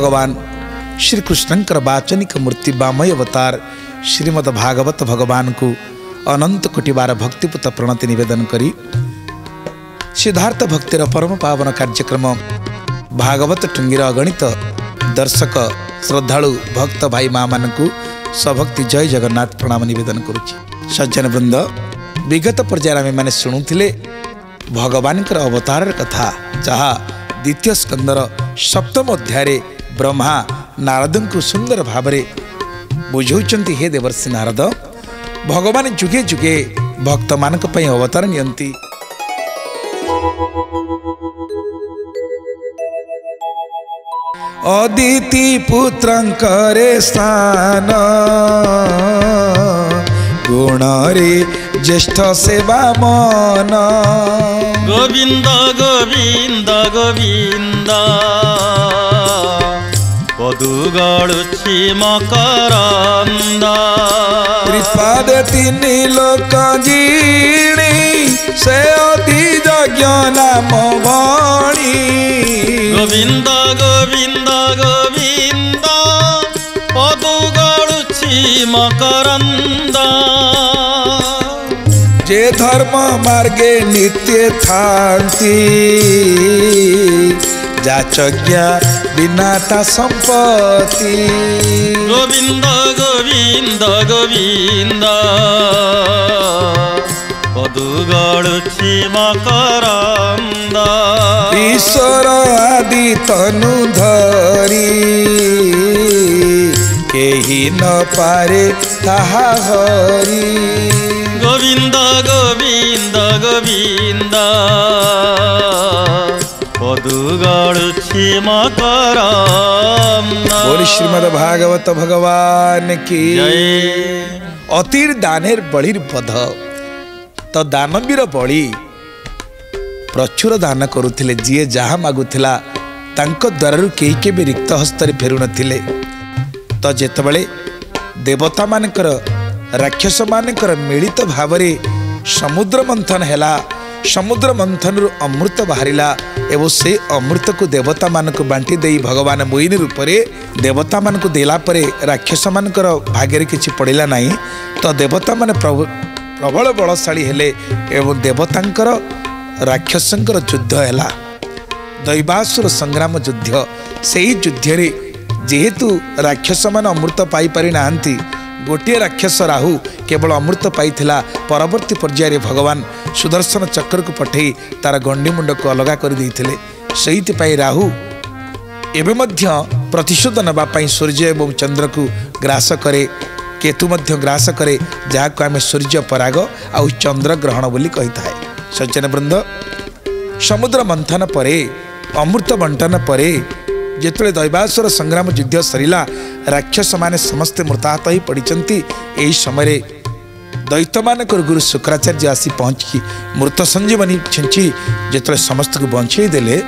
भगवान श्री कृष्णंकर वाचनिक मूर्ति बामय अवतार श्रीमद भागवत भगवान को अनंत कोटिवार भक्तिपूत प्रणति निवेदन करी सिद्धार्थ भक्तिर परम पावन कार्यक्रम भागवत टुंगीर अगणित दर्शक श्रद्धालु भक्त भाई माँ मानू सभक्ति जय जगन्नाथ प्रणाम निवेदन करुच्ची। सज्जन वृंद विगत पर्याय आम मैंने शुणुले भगवान अवतार कथा जहाँ द्वितीय स्कंदर सप्तम अध्याय ब्रह्मा नारद को सुंदर भाव में बुझाऊंट हे देवर्षि नारद भगवान जुगे जुगे भक्त मान अवतार नि अदिति पुत्रंकरे स्थान गुणरे ज्येष्ठ सेवा मन गोविंद गोविंद गोविंद पदुगळुछि मकरंद त्रिपादति नीलोक जीणी से अति यज्ञ नाम वाणी गोविंद गोविंद गोविंद पदुगळुछि मकरंद जे धर्म मार्गे नित्य थांती जाचज्ञा बिनाता संपत्ति गोविंद गोविंद गोविंद पदुगळुछि मकरंद ईश्वर आदि तनु धरी केहि न पारे ताहा हरि गोविंद गोविंद गोविंद पदुगळुछि मकरंद बोल श्रीमद भागवत भगवान की अतिर दानेर बलिर बध तो दानवीर बलि प्रचुर दान करुले जी जहाँ मगुला द्वारा कई के भी रिक्त हस्तरे फेरु नथिले तो जेतबले देवता मानकर राक्षस मानकर मिलित भाव समुद्र मंथन हैला समुद्र मंथन रु अमृत बाहरिला एवं से अमृत को देवता मानक बांटी दे भगवान मोहिनी रूप से देवता मानक देलापर राक्षस मानकर भाग्य किसी पड़ेगा नहीं तो देवता मान प्रभु प्रबल बलशाली हेले एवं देवतांकर राक्षसंकर युद्ध हैला दैवासुर संग्राम युद्ध से ही युद्धरे जेहेतु राक्षस मान अमृत पाई पारि नाहंती गोटे राक्षस राहु केवल अमृत पाई थिला परवर्ती पर्याय भगवान सुदर्शन चक्र को पठे तार गंडी मुंड को अलग कर देथिले सेहितपई राहु एबे मध्य प्रतिशोध नबा पई सूर्य एवं चंद्र को ग्रास करे केतु मध्य ग्रास करे जहाँ आम सूर्य पराग आ चंद्र ग्रहण बोली कही था। सज्जन वृंद समुद्र मंथन परे अमृत बंटन परे जिते दैवासुर संग्राम युद्ध सरिला राक्षस माने समस्ते मृताहत ही पड़ती यही समय दैत मान गुरु शुक्राचार्य आसी पहुँची मृत संजीवनी छिंची जिते समस्त को बंचईदे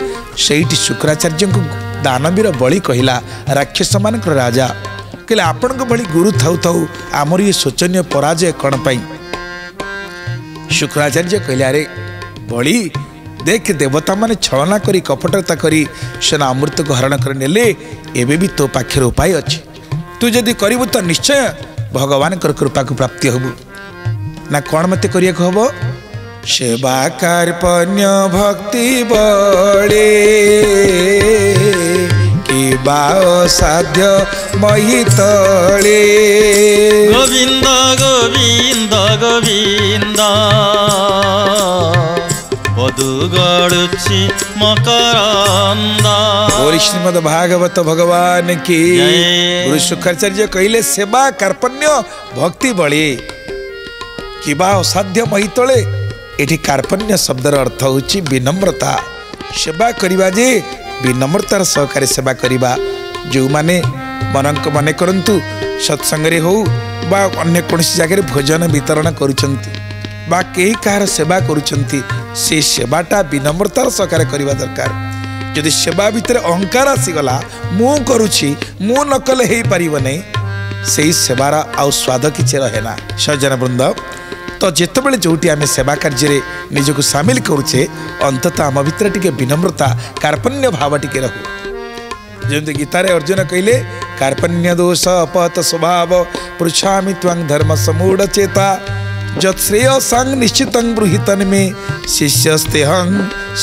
से शुक्राचार्य को दानवीर बलि कहला राक्षस मान राजा कहले आपण भली गुरु थाऊ थाऊ आमर ये शोचनीय पराजय कौन पाई शुक्राचार्य कहले अरे बलि देख देवता माने छलना करी कपटता करी सेना अमृत को हरण कर नेले एबे भी तो पाखे उपाय अच्छे तू जदि करू तो निश्चय भगवान कर कृपा को प्राप्ति हबु ना कौन मत करिया को हबो सेवा कार्पण्य भक्ति बड़े साध्य महितले गोविंद गोविंद गोविंद पदुगळुछि मकरंद बोल श्रीमद भागवत भगवान की गुरु शुक्राचार्य कहले सेवा कार्पण्य भक्ति बलि किबा असाध्य महितले एठी कार्पण्य शब्दर अर्थ होछि विनम्रता सेवा करिबा जे विनम्रतार सहकारी सेवा करिबा जो माने मनक मन करंतु सत्संगे हो बा अन्य कौन जगह भोजन वितरण करुचंती बा केही कार सेवा करुचंती से सेवाटा विनम्रतार सहकार करिबा दरकार यदि सेवा भितर अहंकार आसीगला मु करुछि मु न कले हे परिबने सेही सेवार आउ स्वाद किछि रहेना। सज्जन वृंद तो जितेबले जोटी आम सेवा कार्य निजक सामिल करुचे अंततः आम भितर टे विनम्रता कार्पण्य भाव टिके रहू जो गीतारे अर्जुन कहले कार्पण्य दोष अपहत स्वभाव पृछामि त्वं धर्म समूढ़ चेता जत्श्रेय संग निश्चित ब्रूहितन में शिष्यस्ते हं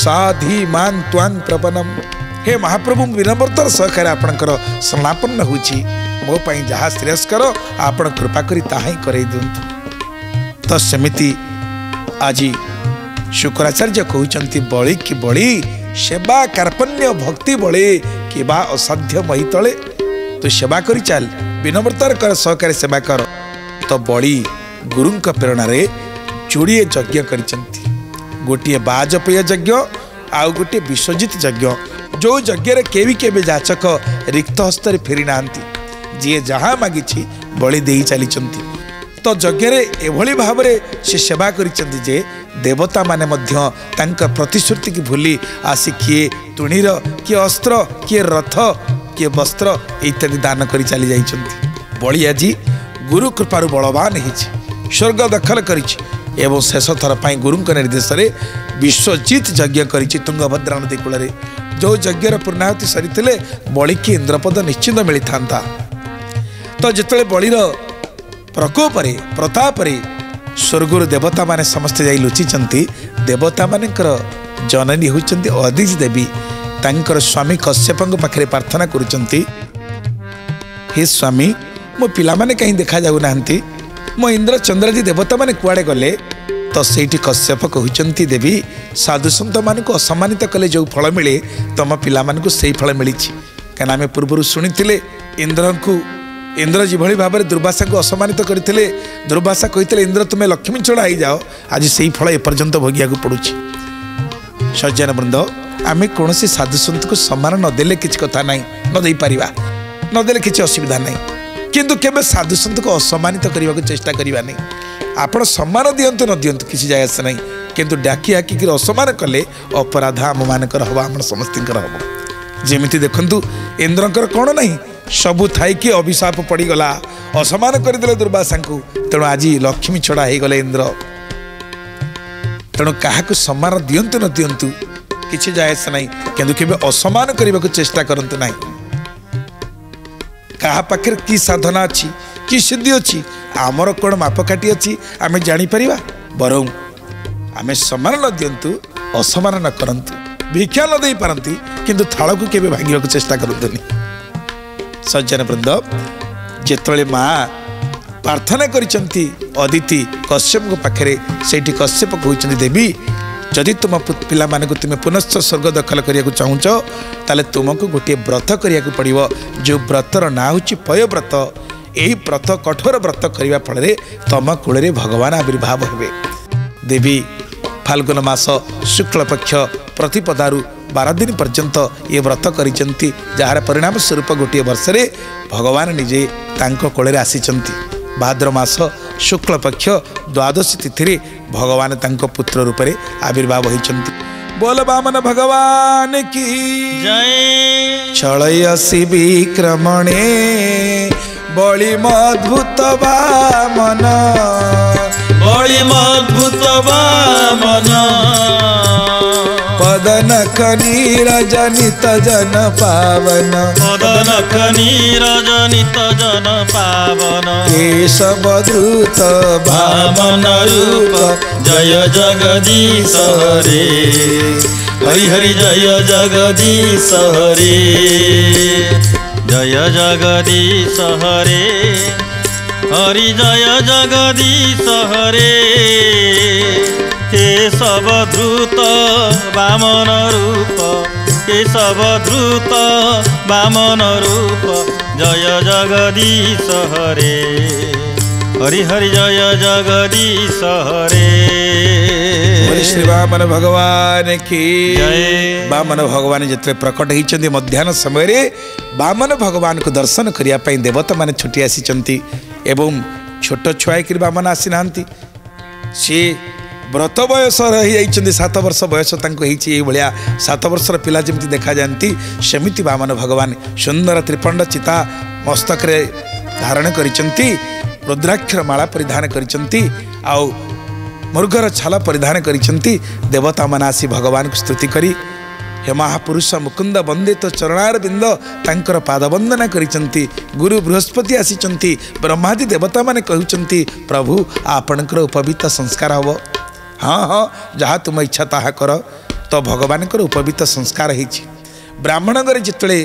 साधी मान त्वं प्रपनम। हे महाप्रभु विनम्रतार सहकार आपणकर समापन्न होची मो पई जहा श्रेयस्कर आपण कृपा करी ताहि करे दियंतु। तो समिति आज शुक्राचार्य कहउचंती बळी कि बळी सेवा कार्पण्य भक्ति बळे केबा असाध्य मही तळे। तो सेवा करी चाल विनम्रतार कर सहकार सेवा कर। तो बळी गुरुं का प्रेरणा रे जोड़िए यज्ञ करिसंती गोटे बाजपेय यज्ञ आउ गोटे विश्वजित यज्ञ जो यज्ञ रे केवि जाचक रिक्त हस्तर फेरी नांती जी जहाँ मागिछि बळी देई चलीचंती। तो यज्ञ रे एभली भाव रे से सेवा करिसंती जे देवता माने मध्य तांका प्रतिश्रुति की भूली आसी किए तुणीर किए अस्त्र किए रथ किए वस्त्र इत्यादि दान करी चली जाइछंती। बळी आज गुरु कृपारु बलवान होइछि स्वर्ग दखल करिछि एवं शेष थर पाई गुरुं निर्देश रे विश्वजित यज्ञ करिछि तुंगभद्रा नदी कूल रे जो यज्ञर पूर्णाहुति सरीते बळी की इंद्रपद निश्चिंत मिली था। तो जिते बळीर प्रकोप रे प्रताप रे स्वर्गुर देवता माने समस्ते जाई लुचिचंती। देवता मानकर जननी होइचंती अदिति देवी तांकर स्वामी कश्यपंग पाखरे प्रार्थना करुचंती हे स्वामी मो पिला माने कहीं देखा जाऊ नाहंती मो इंद्र चंद्र जी देवता माने कुआड़े गले। तो सेठी कश्यप कहउचंती देवी साधुसंत मानक असम्मानित कले जो फल मिले तम पिला मानक सेही फल मिलिछि कना आमे पूर्वरु सुनिथिले इंद्र जी भली भाव दुर्वासा को असम्मानित करथिले दुर्वासा कहते इंद्र तुम्हें लक्ष्मी चढ़ा ही जाओ आज से ही फल एपर्यंत भोगिया पड़ुछि। सज्जन वृंद आम कौन साधुसंत को सम्मान नदेले किसी कथा ना नदे पारिबा नदेले किसी असुविधा ना किंतु केबे साधुसंत को असम्मानित करने को चेष्टा करवा नहीं। आपड़ सम्मान दियंतु न दियंतु किसी जाय आसे ना किंतु डाकी हाकिक असम्मान कले अपराध आम मानकर हवा आम समस्त हम जमी देखु इंद्रंकर कौन ना सबू थाई कि अभिशाप पड़गला असमान करदे दुर्वासा को तेणु आज लक्ष्मी छड़ा हो गले इंद्र तेणु क्या सम्मान दियंतु न दियंतु किसी जाए से ना किंतु केबे असमान करने को चेष्टा करंतु ना। क्या पाखे कि साधना अच्छी कि सिद्धि अच्छी आमर कौन मापकाठी अच्छी आम जापर बर आम सम्मान न दियंतु असमान न करंतु भिक्षा न दे पारती किंतु थाल को केबे भांगिबा को चेष्टा करंतुनी। सज्जन वृंद जिते माँ प्रार्थना करती अदिति कश्यप को पाखे से कश्यप कहते देवी जदि तुम पिला तुम पुनश्च स्वर्ग दखल करने चाहूच ताले तुमको गोटे व्रत करने पड़ो जो व्रतर ना हूँ पय व्रत यही व्रत कठोर व्रत करने फल तुम कूल में भगवान आविर्भाव हे। देवी फाल्गुन मास शुक्लपक्ष प्रतिपदारू 12 दिन पर्यंत ये व्रत करिसंती जार परिणाम स्वरूप गोटे वर्ष रे भगवान निजे तांको कोले रे आसीचंती। भाद्र मास शुक्ल पक्ष 12वीं तिथि रे भगवान तांको पुत्र रूप रे आविर्भाव होईचंती। बोल बामन भगवान की जय। छळयसि विक्रमणे बळी मद्भुत बामन बळी मद्भुत बामन पदनख नीरजनित जन पावन पदनख नीरजनित जन पावन केशव द्रुत वामन रूप जय जगदीश हरे हरि हरि जय जगदीश हरे जय जगदीश हरे हरि जय जगदीश हरे केशव द्रुत वामन रूप केशव द्रुत वामन रूप जय जगदीश हरे हरि हरि जय जगदीश हरे। श्री वामन भगवान की जय। वामन भगवान जितने प्रकट होती मध्याह्न समय वामन भगवान को दर्शन करने देवता माने छुट्टी आसी एवं छोट छुआ कि वामन आसी ना सी व्रत बयस रही जा 7 वर्ष बयस भाया 7 वर्षर पिला जमी देखा जाती सेमती वामन भगवान सुंदर त्रिपंड चिता मस्तक रे धारण करिसंती रुद्राक्षर माला परिधान करिसंती आउ मृगर छाल परिधान करिसंती देवता मान आसी भगवान को स्तुति करी हे महापुरुष मुकुंद वंदे तो चरणार बिंद तांकर पाद वंदना करिसंती। गुरु बृहस्पति आसीचंती, ब्रह्मादि देवता माने कहउचंती प्रभु आपणकर उपवीत संस्कार हबो। हाँ हाँ जहाँ तुम इच्छा ताहा कर। तो भगवान उपवीत संस्कार हो ब्राह्मण घर जितने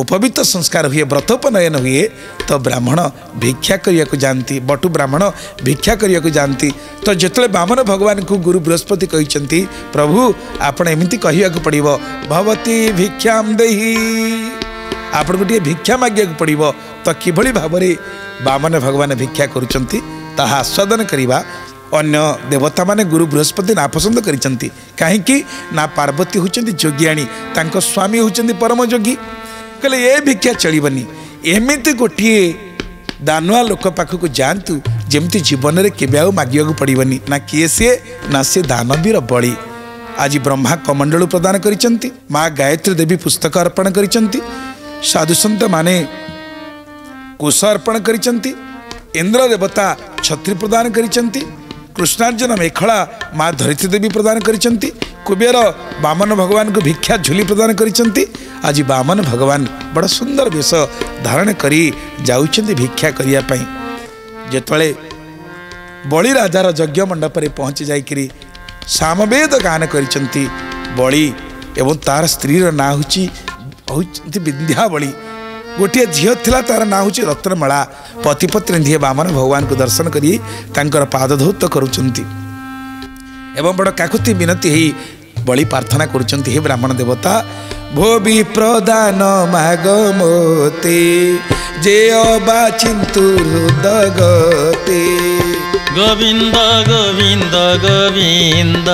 उपवीत संस्कार हुए व्रतोपनयन हुए तो ब्राह्मण भिक्षा करिया को जानती, बटु ब्राह्मण भिक्षा करिया को जानती। तो जितने बामन भगवान को गुरु बृहस्पति कहते प्रभु आपण एमती कहवाक पड़ो भवती भिक्षाम देहि, आपण को भिक्षा मागिया पड़ो। तो किभली भाव में बामन भगवान भिक्षा करुँच ताहा आस्वादन करवा। अन्य देवता माने गुरु बृहस्पति नापसंद करिसंती काहेकि ना पार्वती होचंती जोगियाणी, तांको स्वामी होचंती परम जोगी। कहले ए भिक्षा चलिबनी, एमिति गोटे दानुआ लोक पाखक जातु जेमती जीवन में केबे आउ मागियाकू पड़बनी। ना किए सी ना सी दानवीर बड़ी आज ब्रह्मा कमंडल प्रदान करिसंती। माँ गायत्री देवी पुस्तक अर्पण करिसंती, साधुसंत माने कुश अर्पण करिसंती, इंद्र देवता छत्री प्रदान करिसंती, कृष्णार्जुन मेखला माँ धरित्री देवी प्रदान करिसंती, कुबेर बामन भगवान को भिक्षा झुली प्रदान करिसंती। आज बामन भगवान बड़ा सुंदर वेश धारण करी जाउचंती भिक्षा करिया पई। जेतळे बली राजार यज्ञ मंडप रे पहुँची जाइकरी सामवेद गान करिसंती। बली एवं तार स्त्री रो ना होउचंती विंध्यावली। गोटे झील थी तार ना हूँ रत्नमाला। पतिपत्नी धीए बामन भगवान को दर्शन करी तांकर पाद धौत करुचंती एवं बड़ काकुति विनती ही बड़ी प्रार्थना करुचंती हे ब्राह्मण देवता भो भी प्रदान माग मोते जे अबा चिंतु दगते। गोविंद गोविंद गोविंद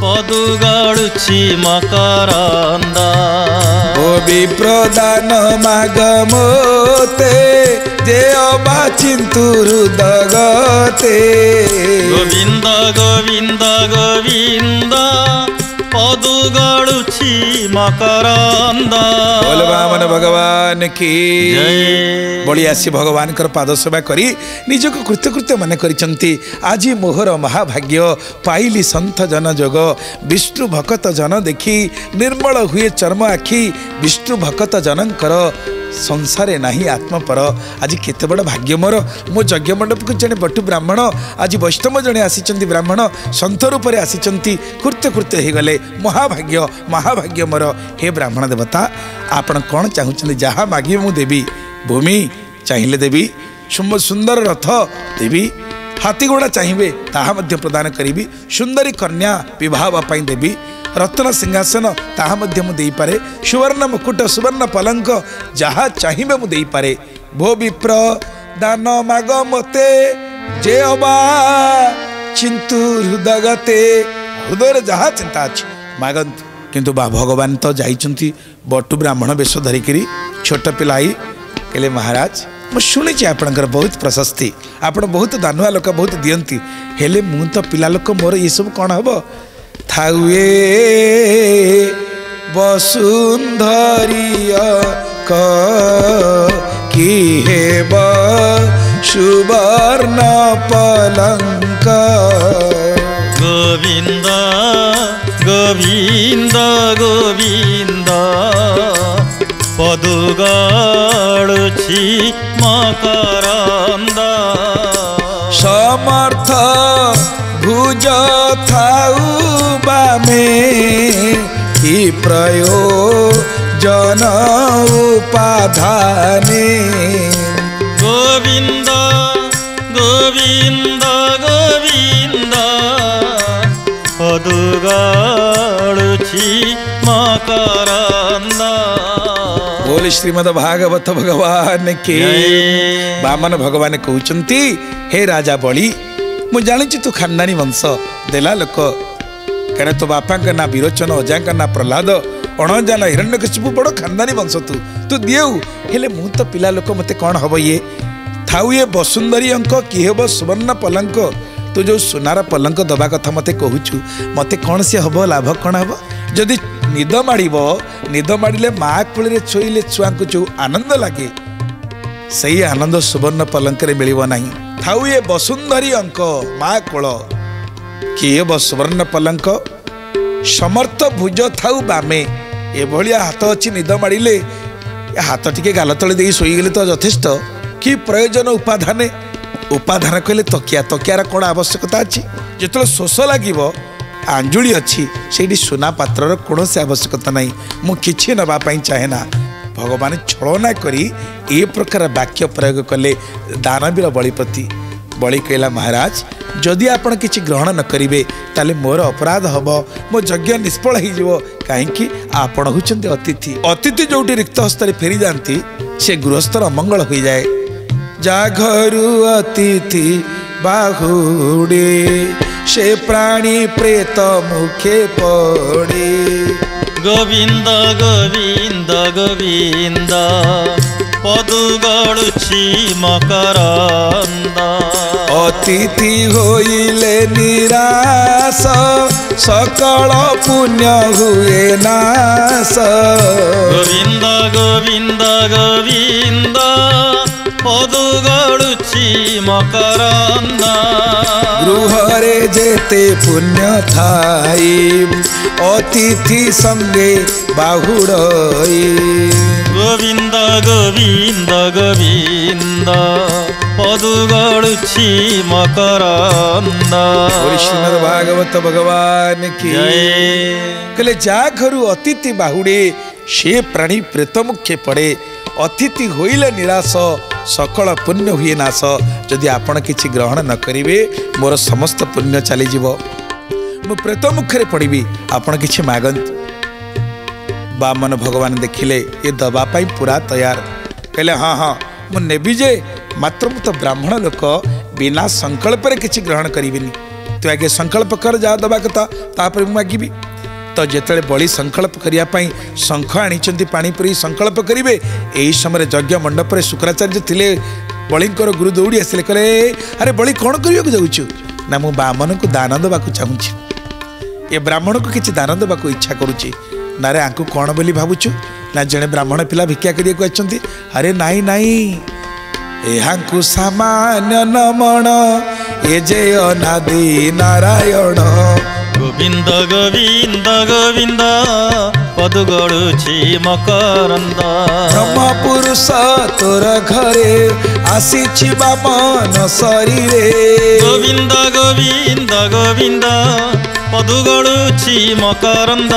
पदु गाड़ुछि मकरंदा ओ विप्रदान माग मोते जे अबा चिंतु दगते। गोविंद गोविंद गोविंद पदु गाड़ुछि मकरंदा। बोल बामन भगवान की जय। बड़ी आसी भगवान कर पाद सेवा करी निजक कृत्यकृत्य मन करिसंती। आज मोहर महाभाग्य पाइली संत जन जोग विष्णु भक्त जन देखी निर्मल हुए चर्म आखि। विष्णु भक्त जनकर संसारे नाही आत्मपर। आज केते बड़ भाग्य मोर। मो यज्ञ मंडप को जने बटु ब्राह्मण आज वैष्णव जने आसीचंती, ब्राह्मण संत रूप रे आसीचंती, कृत्य कृत्य हो गले। महाभाग्य महाभाग्य मोर। हे ब्राह्मण देवता आपण कौन चाहूँ जहाँ मागे मु देवी। भूमि चाहिले देवी, सुंदर रथ देवी, हाथी घोड़ा चाहिए ताहा मध्य प्रदान करी, सुंदरी कन्या विवाहवाई देवी, रत्न सिंहासन ताहा मध्य मु देईपारे, सुवर्ण मुकुट सुवर्ण पलंक जहाँ चाहिए मु देईपारे। भो विप्र दान माग मते जे अबा चिंतु हृदयगते। हृदय जहाँ चिंता अच्छी मागंतु। किंतु बा भगवान तो जाइचंती बटु ब्राह्मण वेश धरिकी। छोट पिलाई कहले महाराज मु शुणी आपणकर बहुत प्रशस्ति, आपण बहुत दानुआ लोक बहुत दियंती, हेले मु तो पिला लोक मोर ये सब कौन हबो। थाउए वसुंधरिया की हेब सुवर्ण पलंक। गोविंद गोविंद गोविंद पदुगाड़ुछि मकरंदा। समर्थ भुज थाउ बामे कि प्रयोजन उपाधाने। गोविंद गोविंद गोविंद पदुगाड़ुछि मकरंदा। श्रीमद भागवत भगवान के। बामन भगवान कहते हे राजा बली मु जानी तू खानदानी वंश देला लोक, कहना तो बापा का ना विरोचन, अजा का ना प्रहलाद, अणजा ना हिरण्यकश्यप, बड़ खानदानी वंश तू तू दिए मु तो पिला लोक मते कौन हब। ये थाउ ये वसुंधरी अंक कि हे सुवर्ण पलंक, तू जो सुनार पलंक दबा कथा मते कहूचु मते कौन से हब, लाभ कौन हब। जदि निद माड़ब, निद माड़े माँ कूल छोईले छुआ को जो आनंद लगे सही आनंद सुवर्ण पलंक मिल ना। थाउ ये वसुंधरी अंक माँ कोल किए सुवर्ण पलंक समर्थ भुज थाऊ बामे एभलिया हाथ अच्छी निद माड़े हाथ टिके गाल तले दे शोईगले तो यथेष्ट कि प्रयोजन उपाधाने उपाधान कहले तकिया तकियार कौन आवश्यकता अच्छी जिते शोष लगे आंजुड़ी अच्छी से सुना पात्र कौन से आवश्यकता ना मुझे नापी चाहेना भगवान छलना करी ए प्रकार वाक्य प्रयोग कले दानवीर बलि प्रति बलि कहला महाराज जदि आपण किसी ग्रहण न करिवे ताले मोर अपराध हम मो यज्ञ निष्फल हो कहीं आपण होती अतिथि अतिथि जोटी रिक्त हस्तर फेरी जाती से गृहस्थर अमंगल हो जाए जा घरु अतिथि बाहुडे से प्राणी प्रेत मुखे पड़े गोविंद गोविंद गोविंद पदुगड़ुची मकरंद अतिथि होइले निराश सकल पुण्य हुए नाश गोविंद गोविंद गोविंद पदुगड़ुची मकरंद गृहरे जेते पुण्य थाई अतिथि संगे बाहुड़ई गोविंद गोविंद गोविंद पदुगड़ुची मकरंद श्रीमद् भागवत भगवान की कहले जा घरु अतिथि बाहुड़े से प्राणी प्रेत मुख्य पड़े अतिथि होइले निराश सकल पुण्य हुए नाश जदि आपण किसी ग्रहण न करिवे मोर समस्त पुण्य चली जीवो मु प्रेत मुखरे पड़बी आपण किसी मागंत बामन भगवान देखिले ये दबापाई पूरा तैयार कहले हाँ हाँ मुबी जे मात्र मु तो ब्राह्मण लोक बिना संकल्प किसी ग्रहण करीबिनी तु आगे संकल्प कर जा दबा कथा तापर मागीबी तो जिते बड़ी संकल्प करने शंख आनी पाणी पुरी संकल्प करेंगे यही समय यज्ञ मंडप शुक्राचार्य थे बलिंकर गुरु दौड़ी आसिले कहे अरे बलि कौन करवाक जाऊँ ना मु बामन को दान देवाक चाहूँगी ये ब्राह्मण को किसी दान देवाक इच्छा करुच्ची ना रे आंकु कौन बोली भावुचु ना जड़े ब्राह्मण पिला भिक्षा करने अरे नाई नाई एहांकु सामान्य नमण ये जे अनादि नारायण गोविंद गोविंद गोविंद पदुगड़ुची मकरंद ब्रह्म पुरुष तोर घरे आसीछि बामन शरीरे गोविंद गोविंद गोविंद पदुगड़ुची मकरंद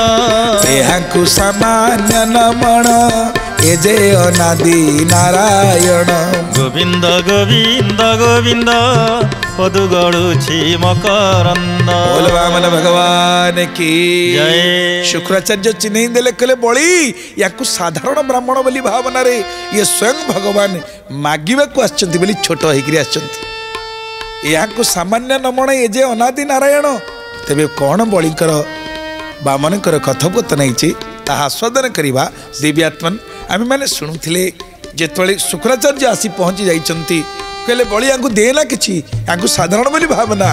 एहांकु सामान्य नमण ए जे अनादि नारायण गोविंद गोविंद गोविंद पदुगड़ुची मकरंद बोल बामन भगवान की जय। शुक्राचार्य चिन्ह देले कले बड़ी या साधारण ब्राह्मण बोली भावना रे ये स्वयं भगवान मागिबा को आछंती बोली छोट होइकरी आछंती याकु सामान्य नमण ए जे अनादि नारायण तेबे कौन बलिंकर बामनकर कथोपकथन होती आस्वादन करवा दिव्यात्मन आम मैंने शुणुले जिते शुक्राचार्य आसी पहुँची जाती कहले बलि या देना किसी या साधारण बोली भावना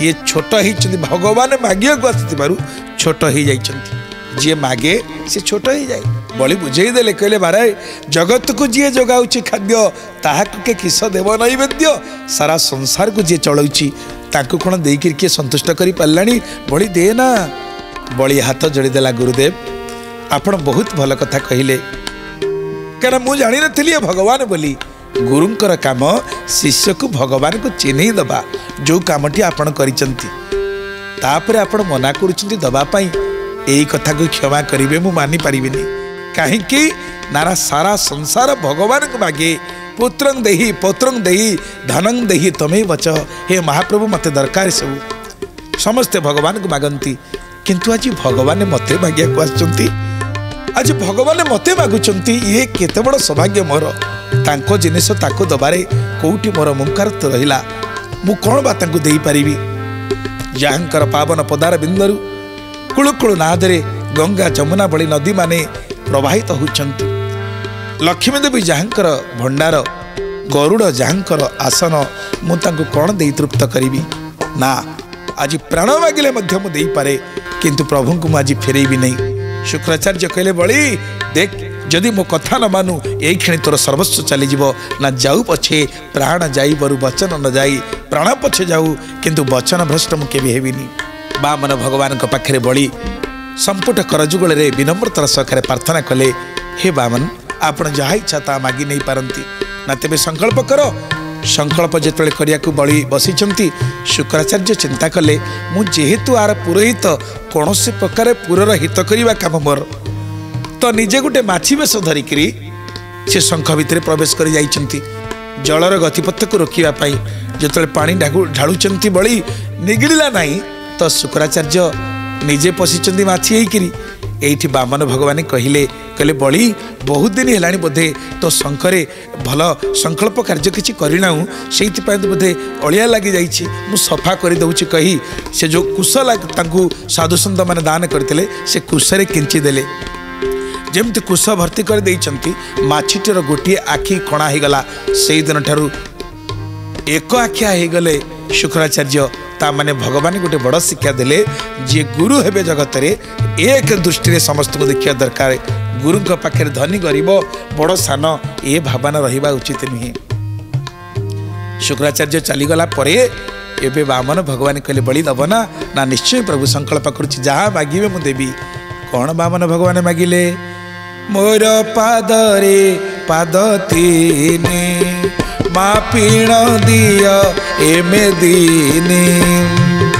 ये छोट होती भगवान मागिया छोट हो जाती जी मागे सी छोट हो जाए बलि बुझेदेले कहले महाराज जगत को जी जगाऊ खाद्य ताकू के किस देव नैवेद्य सारा संसार को जी चला ताकू कौन दे किए संतुष्ट कर पाराणी बलि देना बलि हाथ जोड़देला गुरुदेव आपण बहुत भल कथा कहले क्या मुझे जाणी नी भगवान बोली गुरुंकर काम शिष्य को भगवान को चिन्ह दबा जो कामटी आपण तापरे आपण मना करवाई यही कथा को क्षमा करेंगे मु मानि पारि कहीं नारा सारा संसार भगवान को मागे पुत्रं देहि पौत्रं देहि धनं देहि तमे वच हे महाप्रभु मते दरकार सब समस्ते भगवान को मागंती किंतु आज भगवान मते मागिया को आछंती आज भगवान मते मागुचंती ये केते बड़ सौभाग्य मोर तांको जिनिस ताको दबारे कोउटी मोर मुंकारत रहिला मु कोन बा तांको देई पारिबी जाहंकर पावन पदार बिंदरु कुलकुल नादरे गंगा जमुना बड़ी नदी माने प्रवाहित होचंती लक्ष्मी देवी जाहंकर भंडार गरुड़ जाहंकर आसन मु तांको कोन देई तृप्त करिबी ना आज प्राण मागिले मध्य मु देई पारे किंतु प्रभु को मुझे फेरैबी नहीं। शुक्राचार्य कहले बलि देख जदि मो कथा न मानु यही क्षणी तोर सर्वस्व चली ना जाऊ पछे प्राण जाई बरु वचन न जाई प्राण पछे जाऊ किंतु वचन भ्रष्ट मु केबी हेबिनी बामन भगवान को पाखरे बलि संपुट करजुगल रे विनम्रतार सहकार प्रार्थना कले, हे बामन आपण जहा इच्छा ता मागी नहीं पारती ना, तेबे संकल्प कर। संकल्प जिते करने बड़ी बसी शुक्राचार्य चिंता कले मुतु आर पुरोहित कौन से प्रकार पूरर हित करवा कम मोर, तो निजे गोटे माछी बेश धरिक से शंख भितर प्रवेश कर जाती। जलर गतिपथ को रोकवाई जिते पा ढाड़ुंट बड़ी निगिड़ा ना, तो शुक्राचार्य निजे पशिं माछी होकर ये बामन भगवान कहले कहले बड़ी बहुत दिन है बोधे तो शंखरे भल संकल्प कार्य किसी करनाऊँ से बोधे अलिया लगी जाइए मु सफा करदे कही से जो कुश साधुसंत मैंने दान करते से कुशरे किंचिदेले जमती कुश भर्ती करदे माछीटर गोटे आखि कणा हो गला। से दिन ठारू एक आखिया हो गले शुक्राचार्य ता माने भगवान गोटे बड़ शिक्षा देले जे गुरु हेबे जगत रे एक दृष्टि रे समस्त को देखिया दरकार। गुरु के पाखे धनी गरीब बड़ सान ए भावना रहिबा उचित नुहे। शुक्राचार्य चलीगला परे एबे बामन भगवान कहले बलि दबना ना, निश्चय प्रभु संकल्प करूची जहाँ मागीबे मु देबी। कौन बामन भगवान मागिले? मोर पादरे पाद तीने मापीण दिया एमे दीने।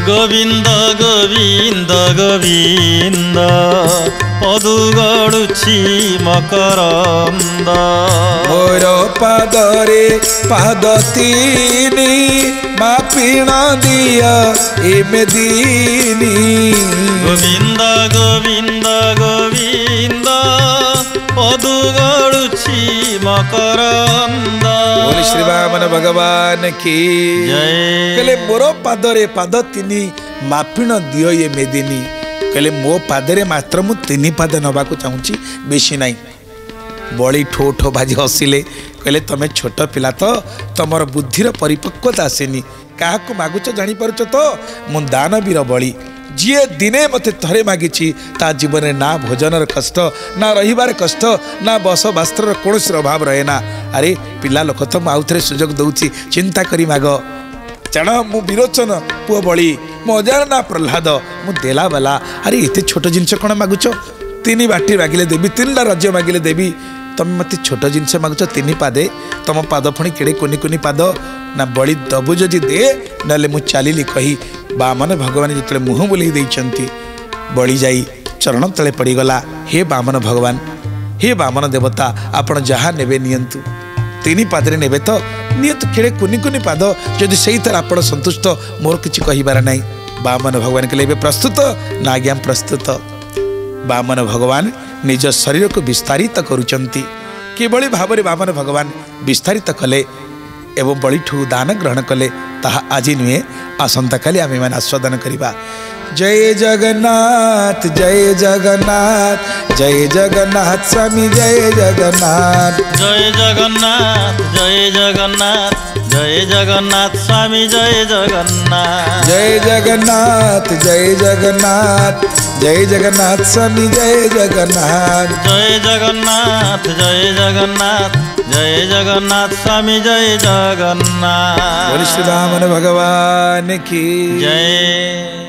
गोविंद गोविंद गोविंद पदुगड़ुची मकरंद। मोर पादरे पाद तीनी मापीण दिया एमे दीनी। गोविंद गोविंद गोविंद पदुगड़ुची मकरंद। बोले श्री बामन भगवान की जय। कहले मोर पादरे पाद तीनी मापिण दियो ये मेदिनी। कहले मो पादरे मात्र मु तीन पाद नवा को चाहूँगी बेसी ना। बड़ी ठो ठो भाजी हसिले कहले तमें छोट पिला तो तुमर बुद्धिर परिपक्वता आसेनी, क्या मागुच जापर तो मु दानवीर बली जी दिने मते थरे मागिची ता जीवन ना भोजनर कष्ट ना रहिबार कष्ट ना बस वस्त्र कौन अभाव रहे ना। अरे पिला लोक तो मुझे सुजोग दौची चिंता करी माग चण मु विरोचन पुओ बली मजार ना प्रह्लाद मु देला बाला। अरे एते छोट जिनस कौन मागुच? तीन बाटी मागिले देवी, तीनटा राज्य मागिले देवी, तुम मत छोट जिनस मागुच तीन पादे, तुम पाद फणी केड़े कोनी कोनी पाद ना बली दबु जदि दे नले मु चालिली कही बामन भगवान जितने मुह बोल बड़ी जाई चरण तले पड़गला। हे बामन भगवान, हे बामन देवता आपण जहाँ नेबे नियंतु, तीन पादरे नेबे तो नियंतु केड़े कुनी कुनी पाद जदि से आपण संतुष्ट मोर किसी कहबार ना। बामन भगवान कहले प्रस्तुत ना? आज्ञा प्रस्तुत। बामन भगवान निज शरीर को विस्तारित करुचंती। किभली भाव में बामन भगवान विस्तारित कले एवं बलिठू दान ग्रहण कले ताहा आज नुहे आसंता काली आमे मैंने आस्वादन करिबा। जय जगन्नाथ जय जगन्नाथ जय जगन्नाथ स्वामी जय जगन्नाथ। जय जगन्नाथ जय जगन्नाथ जय जगन्नाथ स्वामी जय जगन्नाथ। जय जगन्नाथ जय जगन्नाथ जय जगन्नाथ स्वामी जय जगन्नाथ। जय जगन्नाथ जय जगन्नाथ जय जगन्नाथ स्वामी जय जगन्नाथ। बोल श्री राम भगवान की जय।